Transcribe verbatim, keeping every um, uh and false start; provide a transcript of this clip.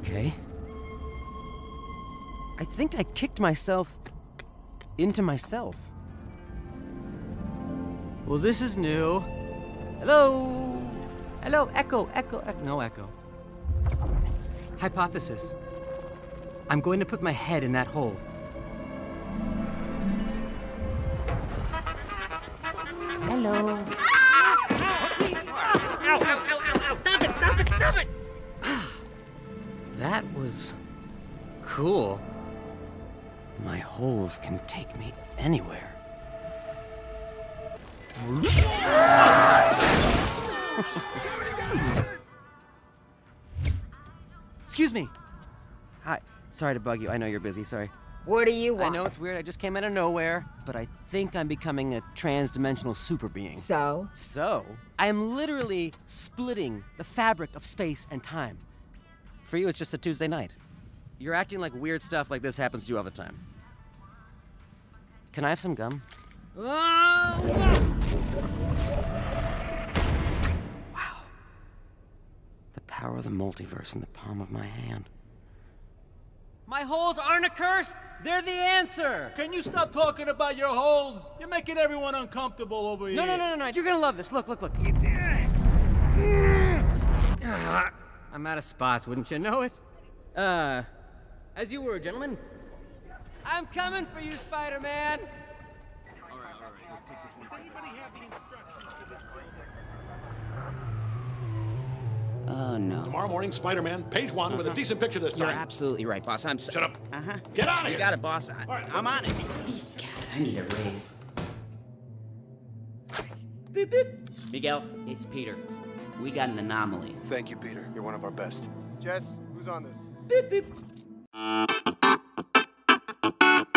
Okay. I think I kicked myself into myself. Well, this is new. Hello? Hello, Echo, Echo, Echo. No Echo. Hypothesis. I'm going to put my head in that hole. Hello. Ow, ow, ow, ow, ow. Stop it, stop it, stop it! That was cool. My holes can take me anywhere. Excuse me. Hi. Sorry to bug you. I know you're busy. Sorry. What do you want? I know it's weird. I just came out of nowhere, but I think I'm becoming a trans-dimensional super being. So? So, I am literally splitting the fabric of space and time. For you, it's just a Tuesday night. You're acting like weird stuff like this happens to you all the time. Can I have some gum? Oh! Wow. The power of the multiverse in the palm of my hand. My holes aren't a curse, they're the answer! Can you stop talking about your holes? You're making everyone uncomfortable over here. No, no, no, no, no, you're gonna love this. Look, look, look. I'm out of spots, wouldn't you know it? Uh, as you were, gentlemen. I'm coming for you, Spider-Man! All right, all right, let's take this one. Does anybody have the instructions for this building? Oh, no. Tomorrow morning, Spider-Man, page one, uh-huh. with a decent picture this time. You're absolutely right, boss. I'm so... Shut up. Uh-huh. Get on it! You got it, boss. I, right, I'm on it. God, I need a raise. Beep, beep. Miguel, it's Peter. We got an anomaly. Thank you, Peter. You're one of our best. Jess, who's on this? Beep, beep.